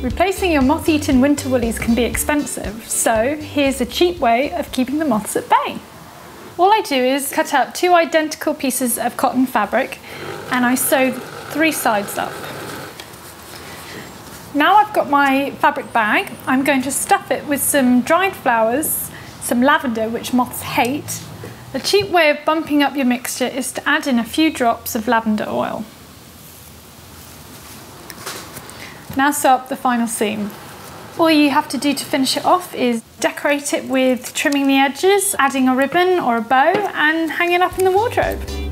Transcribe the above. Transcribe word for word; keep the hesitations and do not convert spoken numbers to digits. Replacing your moth-eaten winter woolies can be expensive, so here's a cheap way of keeping the moths at bay. All I do is cut out two identical pieces of cotton fabric and I sew three sides up. Now I've got my fabric bag, I'm going to stuff it with some dried flowers, some lavender, which moths hate. A cheap way of bumping up your mixture is to add in a few drops of lavender oil. Now sew up the final seam. All you have to do to finish it off is decorate it with trimming the edges, adding a ribbon or a bow, and hang it up in the wardrobe.